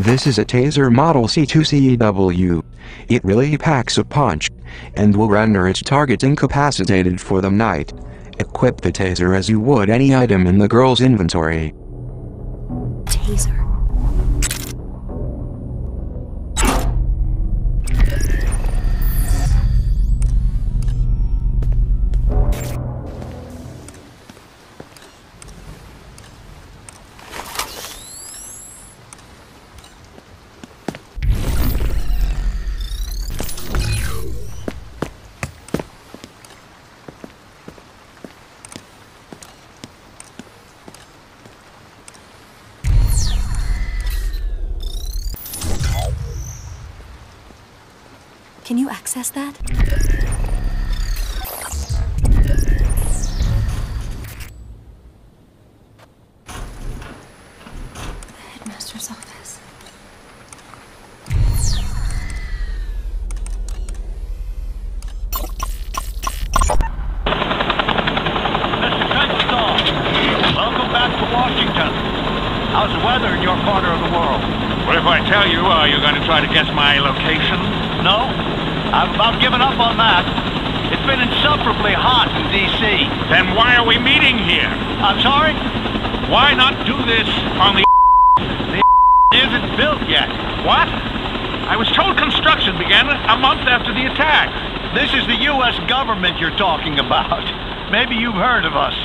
This is a Taser Model C2CEW. It really packs a punch, and will render its target incapacitated for the night. Equip the taser as you would any item in the girl's inventory. Taser. Can you access that? The headmaster's office. Welcome back to Washington. How's the weather in your corner of the world? What if I tell you, are you going to try to guess my location? No. I've about given up on that. It's been insufferably hot in D.C. Then why are we meeting here? I'm sorry? Why not do this on the isn't built yet. What? I was told construction began a month after the attack. This is the U.S. government you're talking about. Maybe you've heard of us.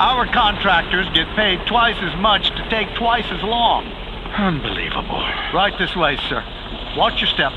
Our contractors get paid twice as much to take twice as long. Unbelievable. Right this way, sir. Watch your step.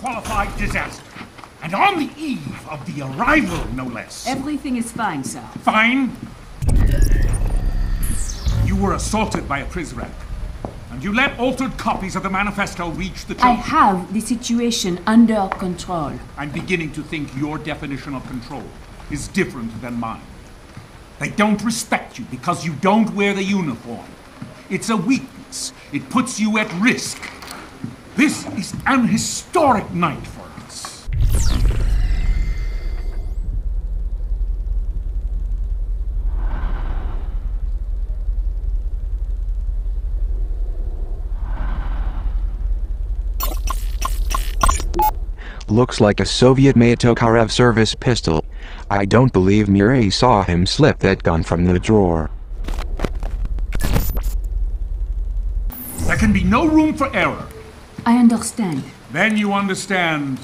Qualified disaster, and on the eve of the arrival, no less. Everything is fine, sir. Fine? You were assaulted by a Prizrak, and you let altered copies of the manifesto reach the truth. I have the situation under control. I'm beginning to think your definition of control is different than mine. They don't respect you because you don't wear the uniform. It's a weakness. It puts you at risk. This is an historic night for us. Looks like a Soviet Mayotokarev service pistol. I don't believe Mireille saw him slip that gun from the drawer. There can be no room for error. I understand. Then you understand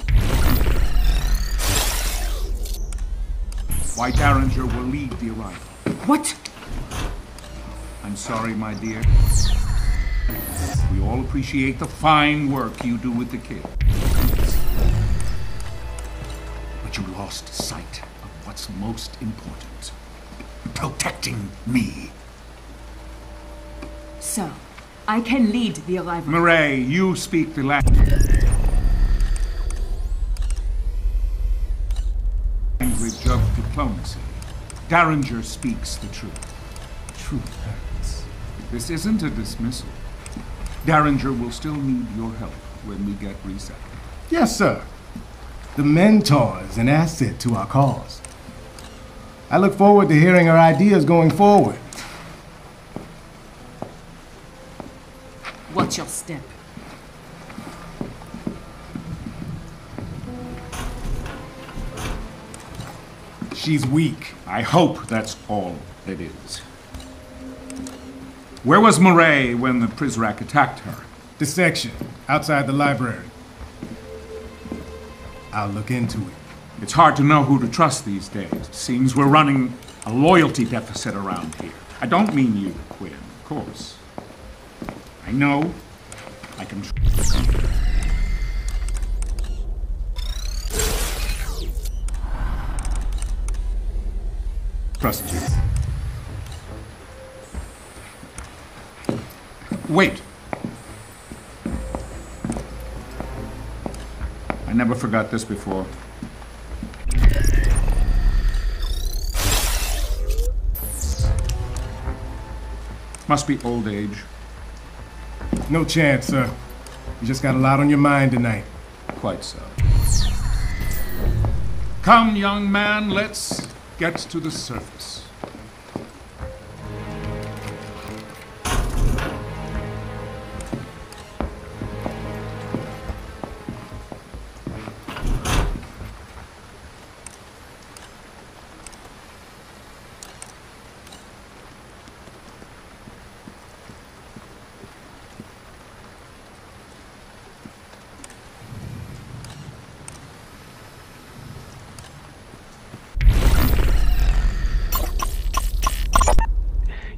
why Derringer will lead the arrival. What? I'm sorry, my dear. We all appreciate the fine work you do with the kid. But you lost sight of what's most important. Protecting me. So. I can lead the arrival. Mireille, you speak the language of diplomacy. Derringer speaks the truth. Truth hurts. This isn't a dismissal. Derringer will still need your help when we get reset. Yes, sir. The mentor is an asset to our cause. I look forward to hearing her ideas going forward. Watch your step. She's weak. I hope that's all it is. Where was Mireille when the Prizrak attacked her? This section, outside the library. I'll look into it. It's hard to know who to trust these days. Seems we're running a loyalty deficit around here. I don't mean you, Quinn, of course. I know. I can... trust you. Wait. I never forgot this before. Must be old age. No chance, sir. You just got a lot on your mind tonight. Quite so. Come, young man, let's get to the surface.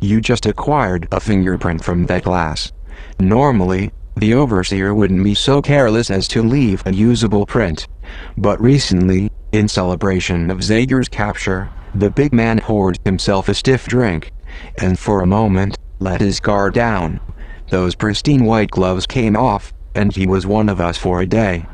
You just acquired a fingerprint from that glass. Normally, the Overseer wouldn't be so careless as to leave a usable print. But recently, in celebration of Zager's capture, the big man poured himself a stiff drink, and for a moment, let his guard down. Those pristine white gloves came off, and he was one of us for a day.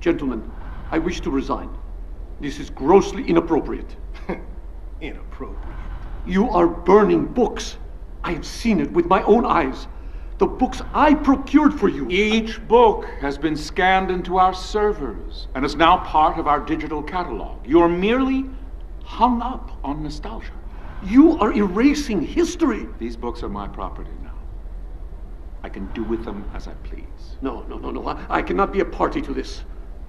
Gentlemen, I wish to resign. This is grossly inappropriate. Inappropriate? You are burning books. I have seen it with my own eyes. The books I procured for you. Each book has been scanned into our servers and is now part of our digital catalog. You're merely hung up on nostalgia. You are erasing history. These books are my property now. I can do with them as I please. No. I cannot be a party to this.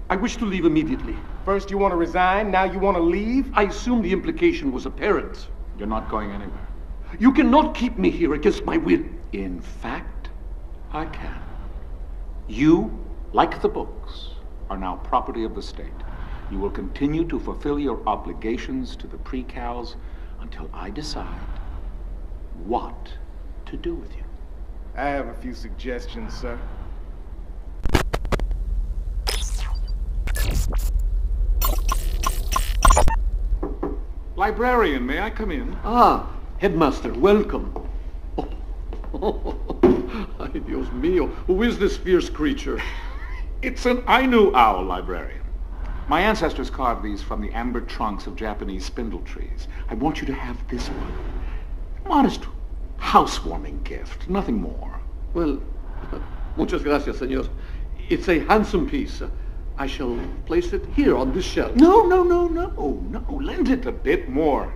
I wish to leave immediately. First you want to resign, now you want to leave? I assume the implication was apparent. You're not going anywhere. You cannot keep me here against my will. In fact, I can. You, like the books, are now property of the state. You will continue to fulfill your obligations to the Precals until I decide what to do with you. I have a few suggestions, sir. Librarian, may I come in? Ah, Headmaster, welcome. Ay, Dios mío, who is this fierce creature? It's an Ainu owl, librarian. My ancestors carved these from the amber trunks of Japanese spindle trees. I want you to have this one. Modest housewarming gift, nothing more. Well, muchas gracias, señor. It's a handsome piece. I shall place it here on this shelf. No. Lend it a bit more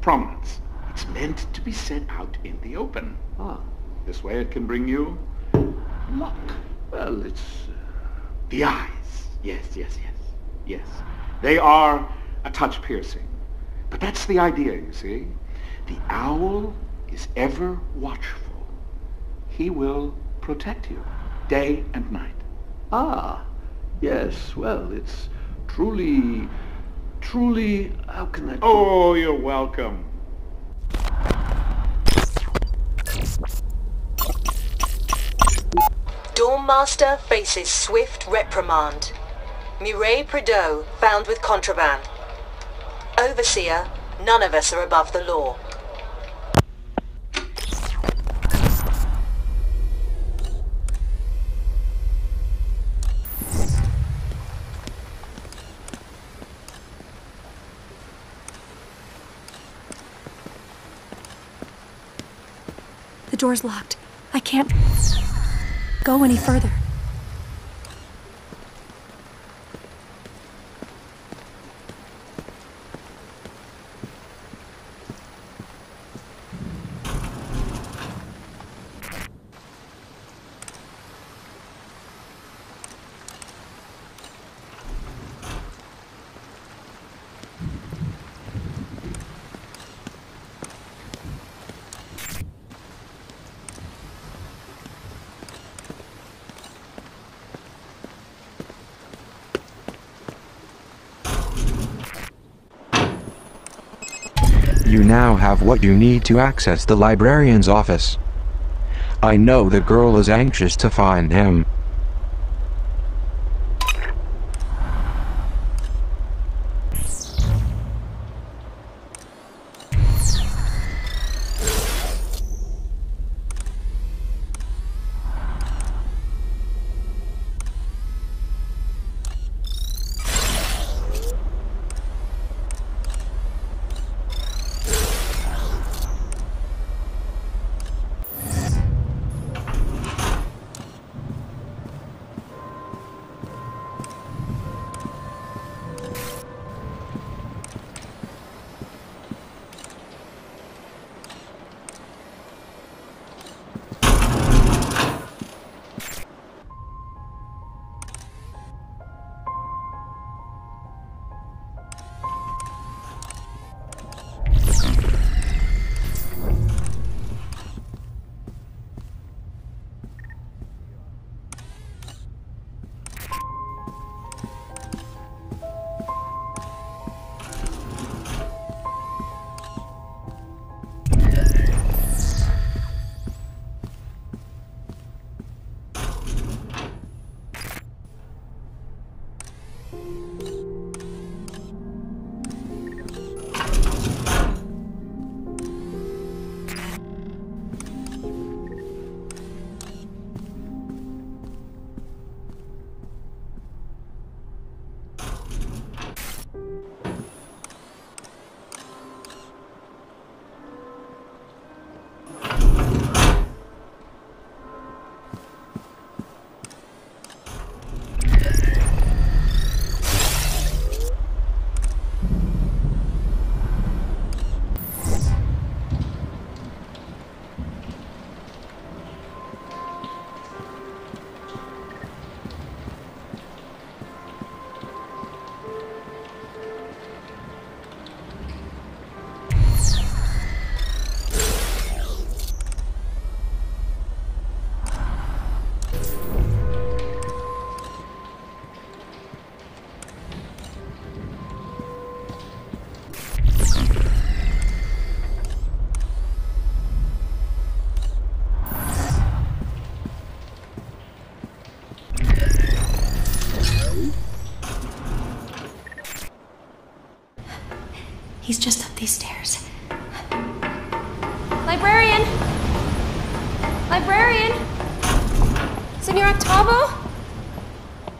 prominence. It's meant to be set out in the open. Ah. This way it can bring you luck. Well, it's... the eyes. Yes. They are a touch piercing. But that's the idea, you see. The owl is ever watchful. He will protect you, day and night. Ah. Yes, well, it's truly, how can I... Oh, you're welcome. Dormmaster faces swift reprimand. Mireille Prideaux found with contraband. Overseer, none of us are above the law. The door's locked. I can't go any further. You now have what you need to access the librarian's office. I know the girl is anxious to find him. He's just up these stairs. Librarian! Librarian! Senor Octavo?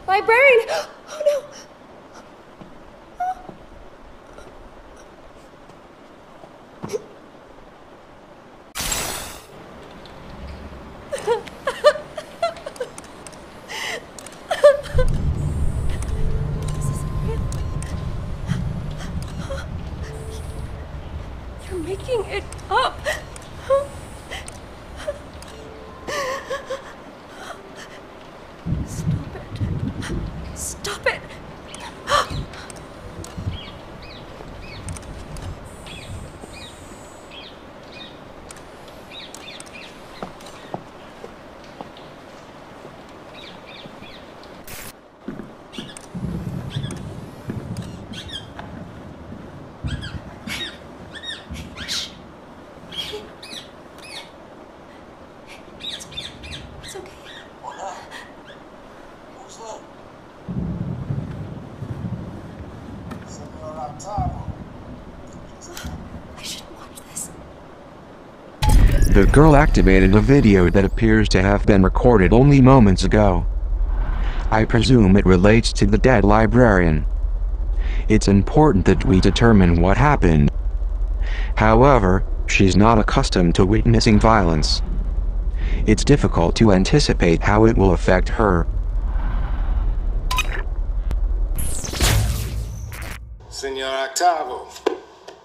Librarian! Oh no! The girl activated a video that appears to have been recorded only moments ago. I presume it relates to the dead librarian. It's important that we determine what happened. However, she's not accustomed to witnessing violence. It's difficult to anticipate how it will affect her. Senor Octavo,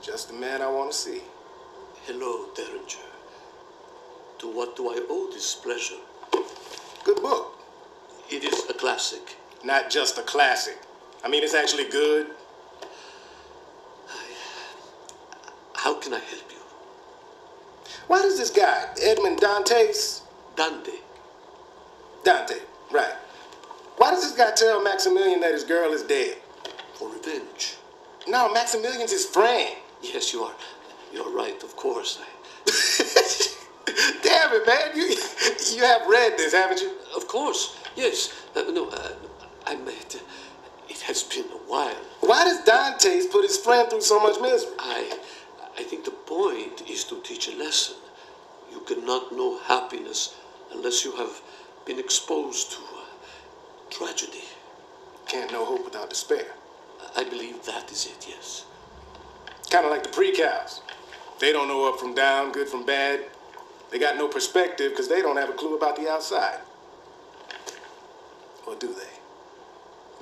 just the man I want to see. Hello, Derringer. To what do I owe this pleasure? Good book. It is a classic. Not just a classic. I mean, it's actually good. How can I help you? Why does this guy, Edmond Dantès? Dante, right. Why does this guy tell Maximilian that his girl is dead? For revenge. No, Maximilian's his friend. Yes, you are. You're right, of course. Damn it, man. You have read this, haven't you? Of course, yes. I meant it has been a while. Why does Dantès put his friend through so much misery? I think the point is to teach a lesson. You cannot know happiness unless you have been exposed to tragedy. Can't know hope without despair. I believe that is it, yes. Kind of like the pre-cows. They don't know up from down, good from bad. They got no perspective because they don't have a clue about the outside. Or do they?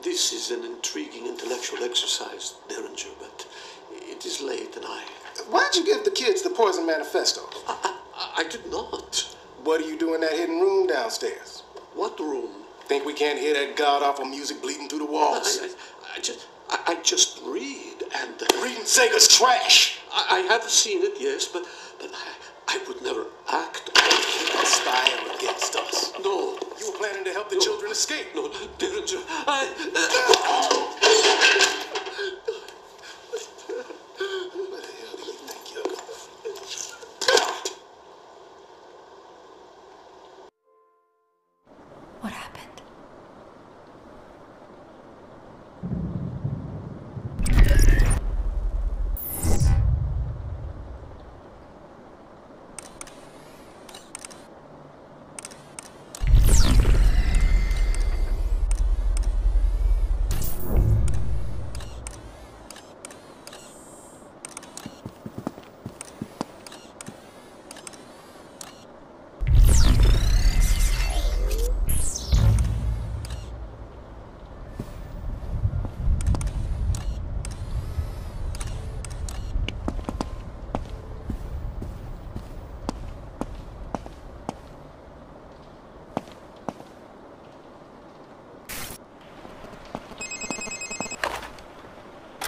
This is an intriguing intellectual exercise, Derringer, but it is late and I... Why'd you give the kids the Poison Manifesto? I did not. What do you do in that hidden room downstairs? What room? Think we can't hear that god-awful music bleeding through the walls? I just read and... Reading Zager's trash! I have seen it, yes, but I would never act on it. Conspire against us. No. You were planning to help the children escape. No, Derringer, I...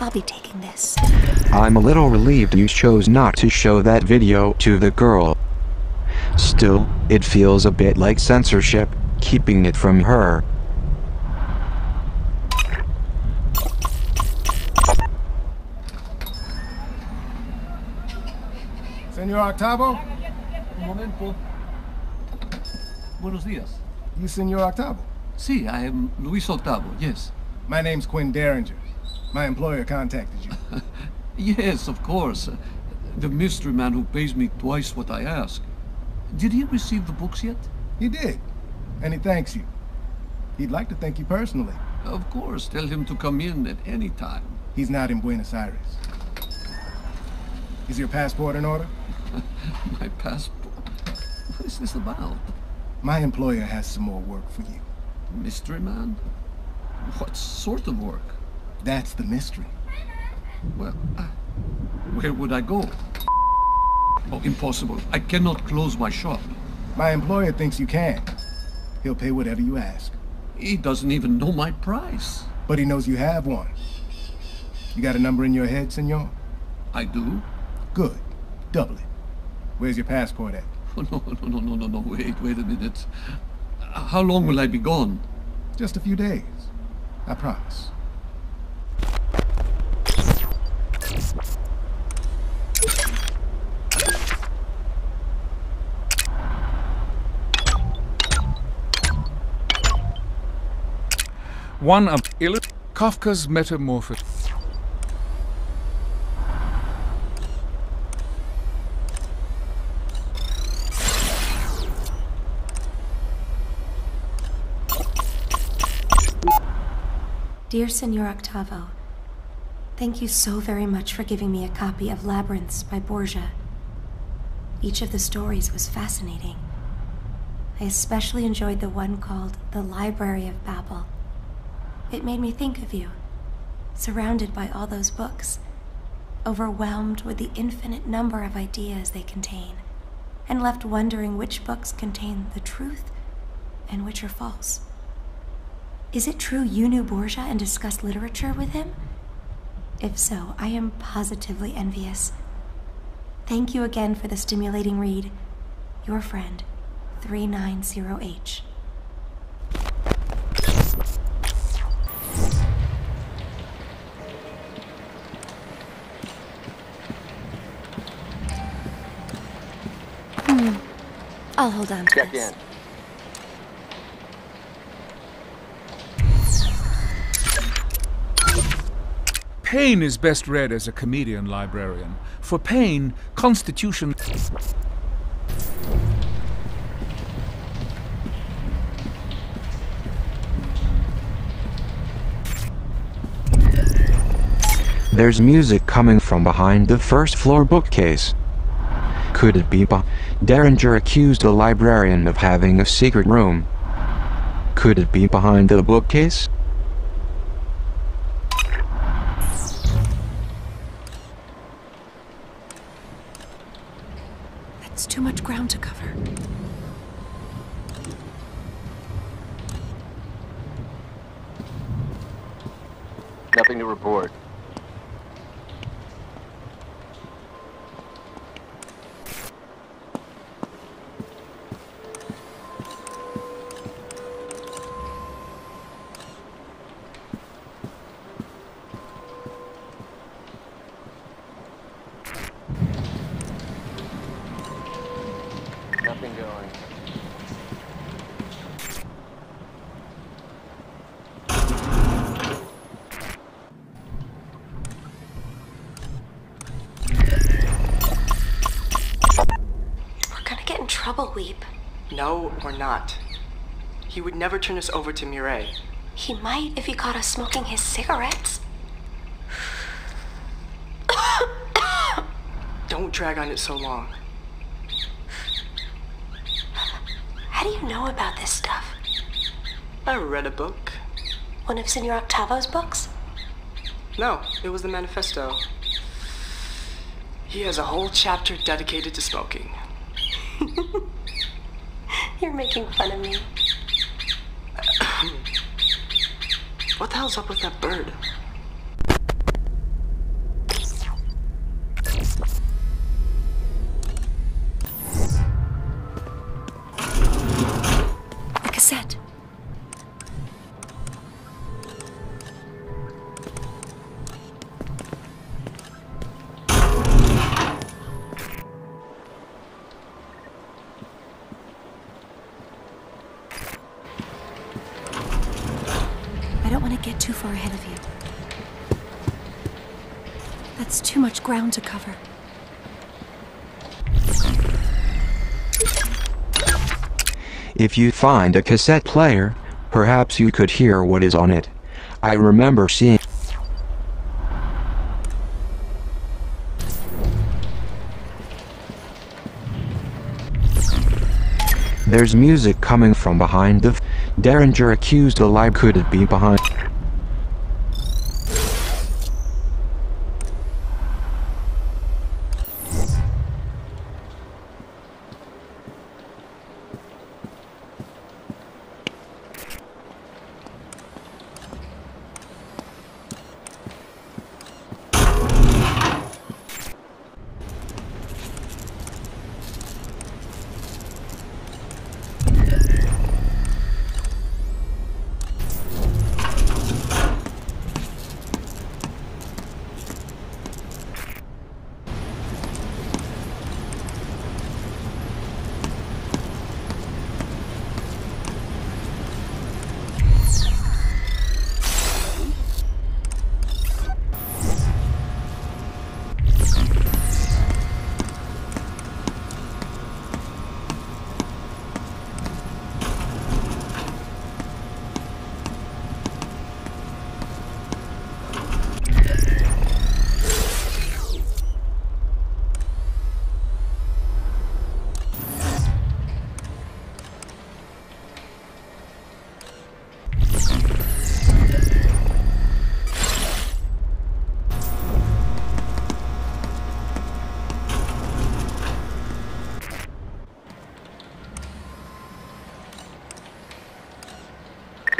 I'll be taking this. I'm a little relieved you chose not to show that video to the girl. Still, it feels a bit like censorship, keeping it from her. Señor Octavo? Un momento. Buenos días. You, Señor Octavo? Sí, I am Luis Octavo, yes. My name's Quinn Derringer. My employer contacted you. Yes, of course. The mystery man who pays me twice what I ask. Did he receive the books yet? He did. And he thanks you. He'd like to thank you personally. Of course. Tell him to come in at any time. He's not in Buenos Aires. Is your passport in order? My passport? What is this about? My employer has some more work for you. Mystery man? What sort of work? That's the mystery. Well, where would I go? Oh, impossible. I cannot close my shop. My employer thinks you can. He'll pay whatever you ask. He doesn't even know my price. But he knows you have one. You got a number in your head, senor? I do. Good. Double it. Where's your passport at? Oh, no. Wait a minute. How long will I be gone? Just a few days. I promise. One of Kafka's Metamorphosis. Dear Senor Octavo, thank you so very much for giving me a copy of Labyrinths by Borges. Each of the stories was fascinating. I especially enjoyed the one called The Library of Babel. It made me think of you, surrounded by all those books, overwhelmed with the infinite number of ideas they contain, and left wondering which books contain the truth and which are false. Is it true you knew Borges and discussed literature with him? If so, I am positively envious. Thank you again for the stimulating read. Your friend, 390H. I'll hold on to this. Check in. Paine is best read as a comedian librarian. For Paine, Constitution... There's music coming from behind the first floor bookcase. Could it be Derringer accused the librarian of having a secret room? Could it be behind the bookcase? That's too much ground to cover. Nothing to report. Weep. No, we're not. He would never turn us over to Mireille. He might if he caught us smoking his cigarettes. Don't drag on it so long. How do you know about this stuff? I read a book. One of Senor Octavo's books? No, it was the manifesto. He has a whole chapter dedicated to smoking. You're making fun of me. What the hell's up with that bird? A cassette. Ahead of you. That's too much ground to cover. If you find a cassette player, perhaps you could hear what is on it. I remember seeing... There's music coming from behind the... Derringer accused the lab. Could it be behind...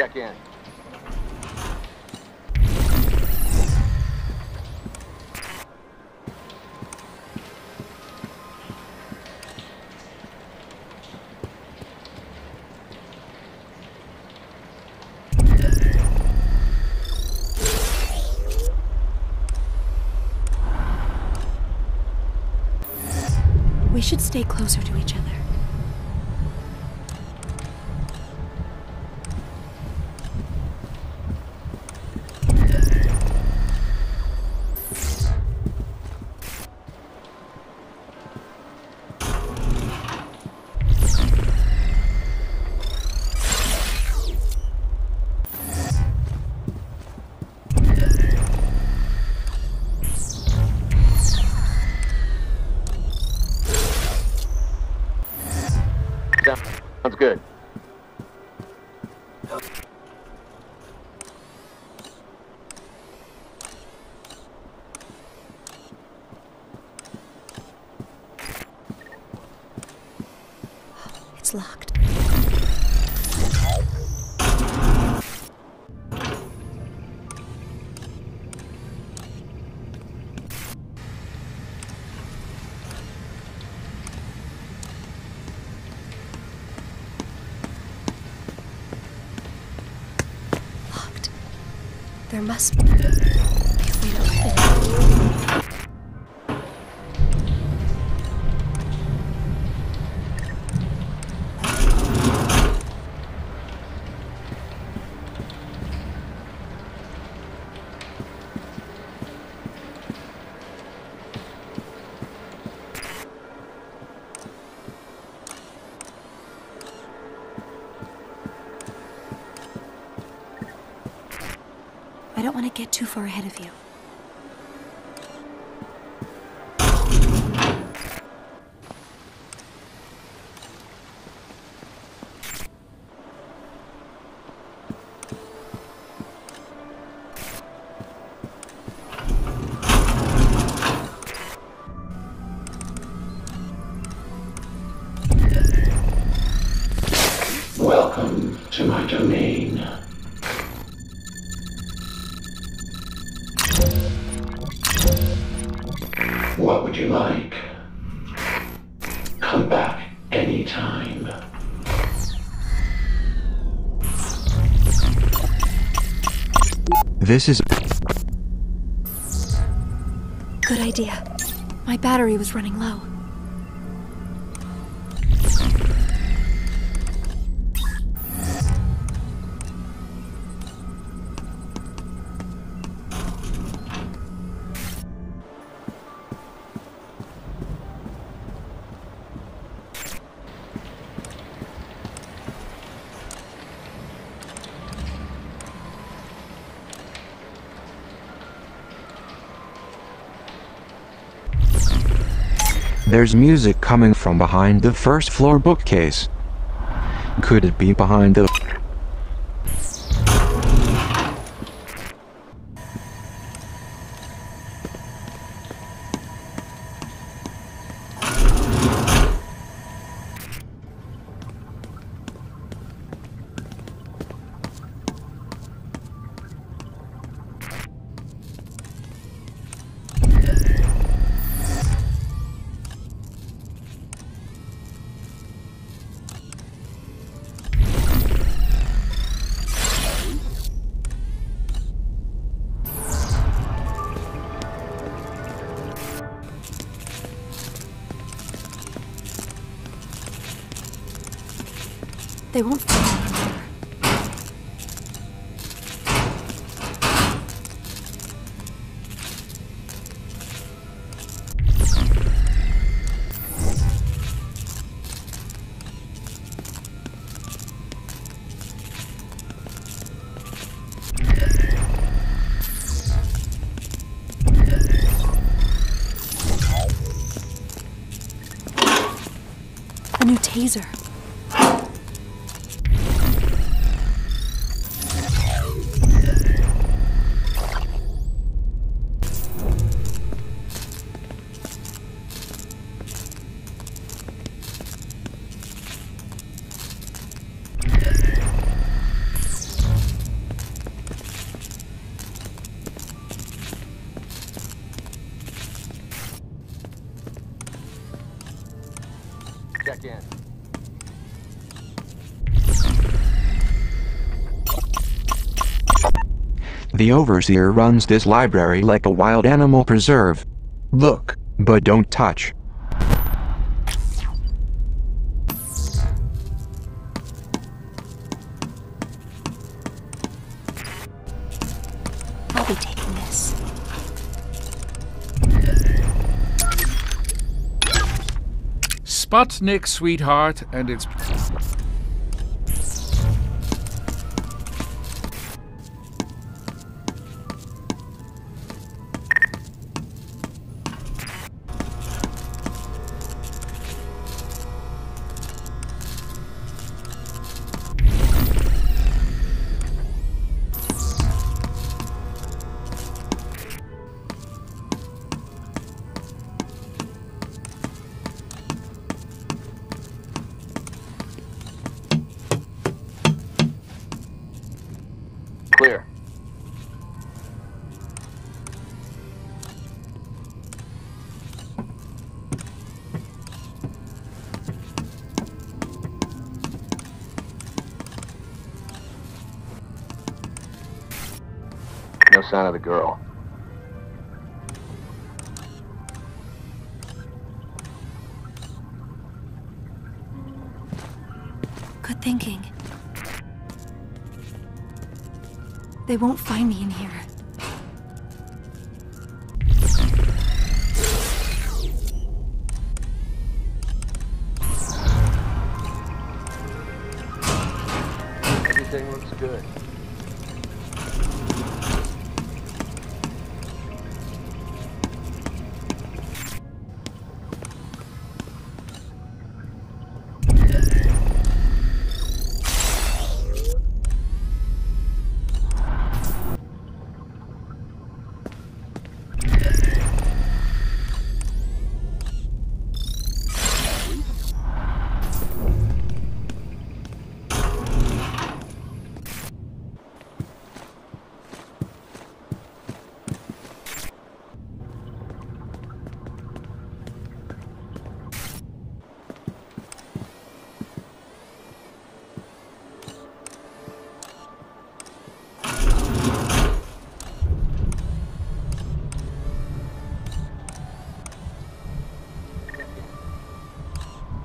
Again. We should stay closer to each other. good. It's locked. There must be a way to open it. I don't want to get too far ahead of you. Welcome to my domain. What would you like? Come back anytime. This is... Good idea. My battery was running low. There's music coming from behind the first floor bookcase. Could it be behind the... They won't fall anymore. A new taser. The Overseer runs this library like a wild animal preserve. Look, but don't touch. I'll be taking this. Sputnik, sweetheart, and it's... Clear. No sign of the girl. Good thinking. They won't find me in here. Everything looks good.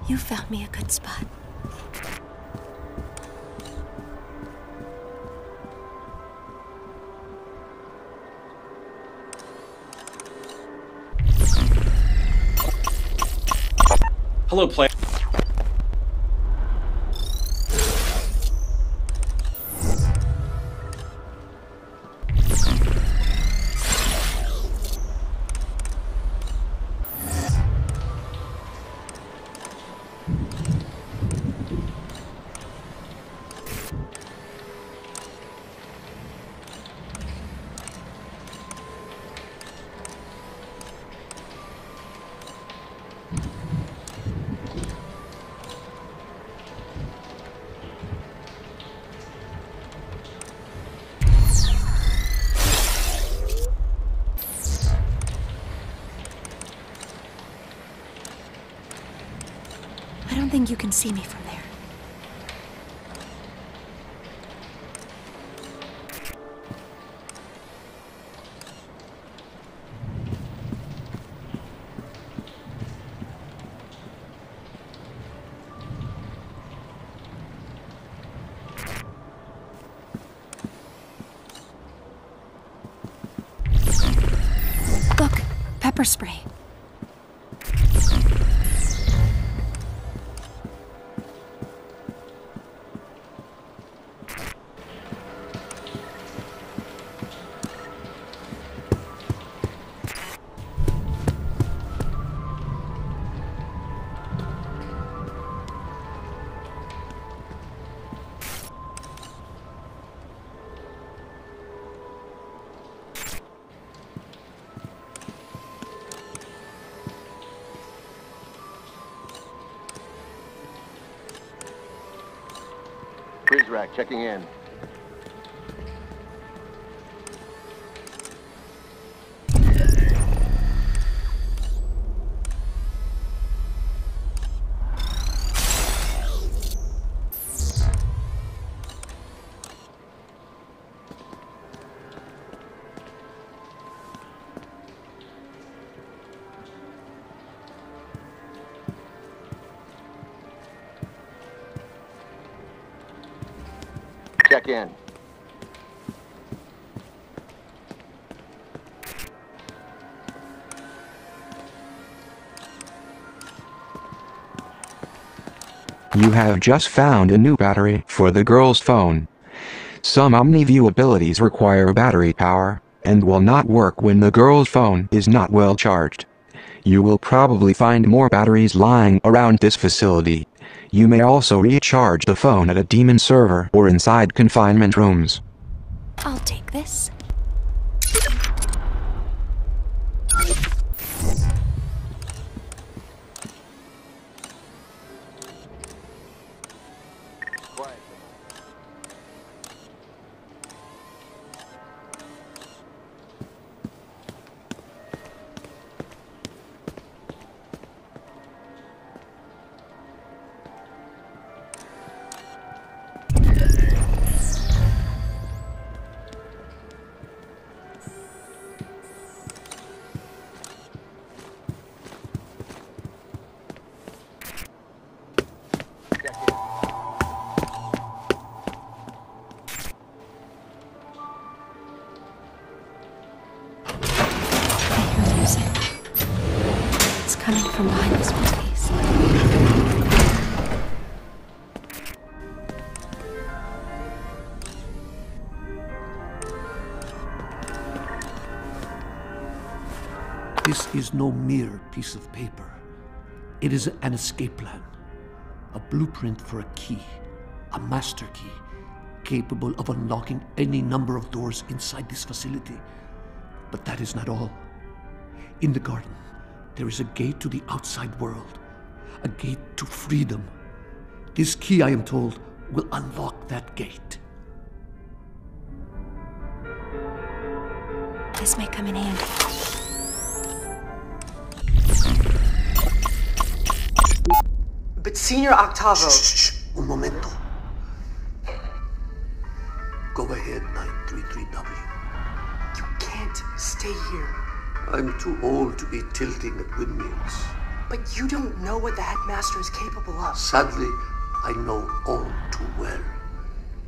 You found me a good spot. Hello, player. You can see me from there. Look, pepper spray. Prizrak, checking in. Check in. You have just found a new battery for the girl's phone. Some OmniView abilities require battery power, and will not work when the girl's phone is not well charged. You will probably find more batteries lying around this facility. You may also recharge the phone at a daemon server or inside confinement rooms. I'll take this. Quiet. from behind this place. This is no mere piece of paper. It is an escape plan, a blueprint for a key, a master key, capable of unlocking any number of doors inside this facility. But that is not all. In the garden, there is a gate to the outside world, a gate to freedom. This key, I am told, will unlock that gate. This may come in handy. But Senor Octavo... Shh, shh, shh. Un momento. Go ahead, 933W. You can't stay here. I'm too old to be tilting at windmills. But you don't know what the Headmaster is capable of. Sadly, I know all too well.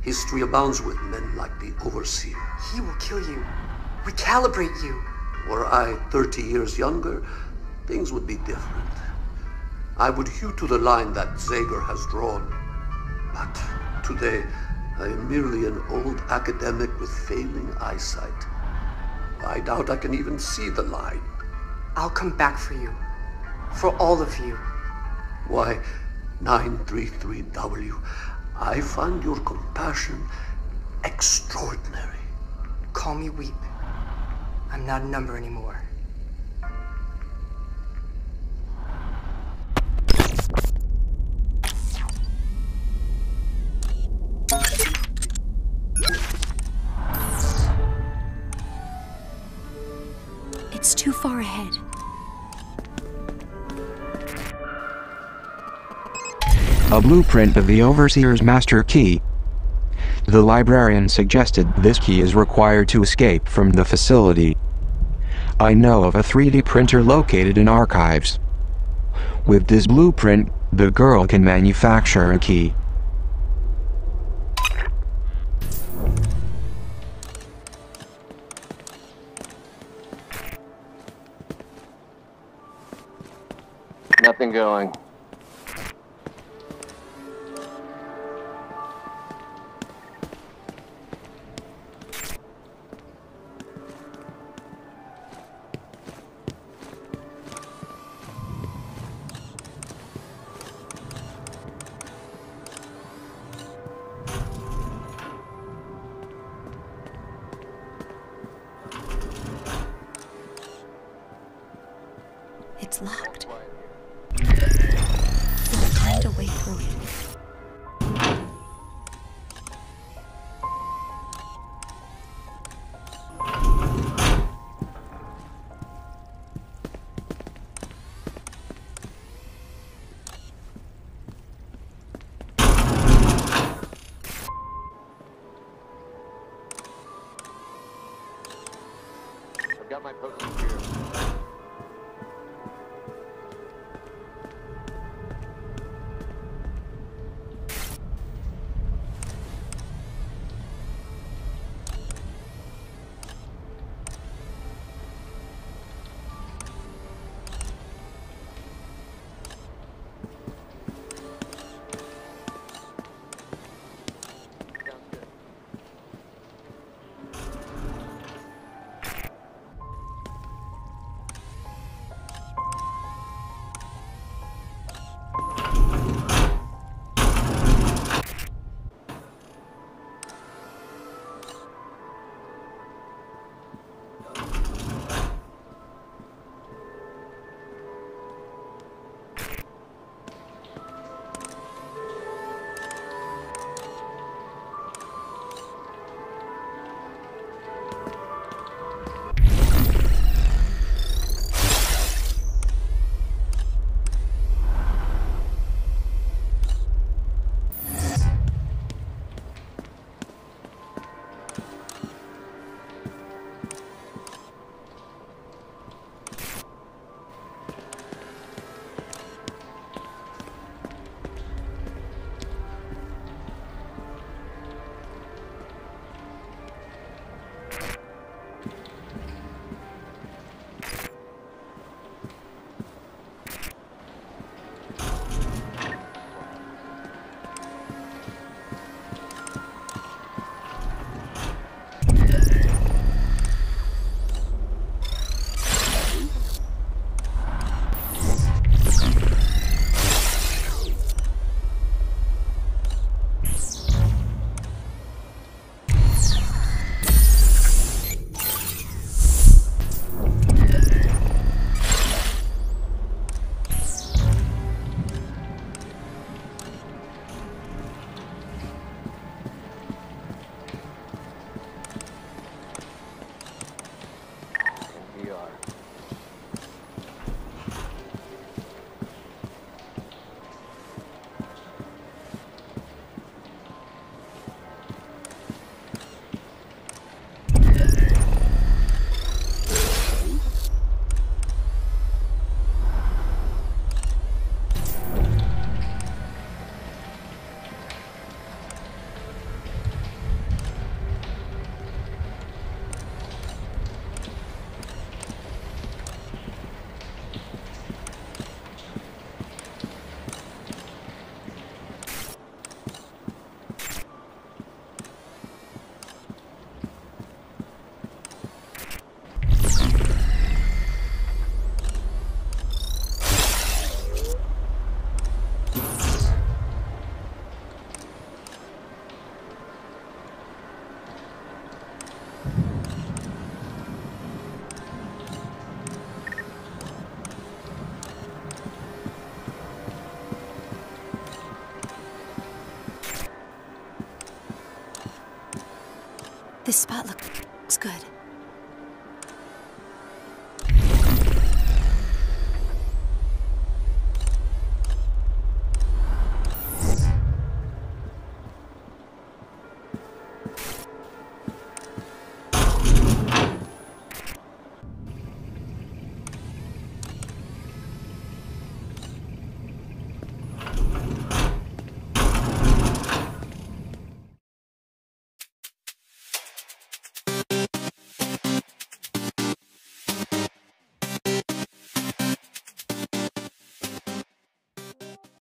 History abounds with men like the Overseer. He will kill you. Recalibrate you. Were I 30 years younger, things would be different. I would hew to the line that Zager has drawn. But today, I am merely an old academic with failing eyesight. I doubt I can even see the line. I'll come back for you. For all of you. Why, 933W, I find your compassion extraordinary. Call me Weep. I'm not a number anymore. It's too far ahead. A blueprint of the Overseer's master key. The librarian suggested this key is required to escape from the facility. I know of a 3D printer located in archives. With this blueprint, the girl can manufacture a key. Nothing going. It's locked. This spot looks good.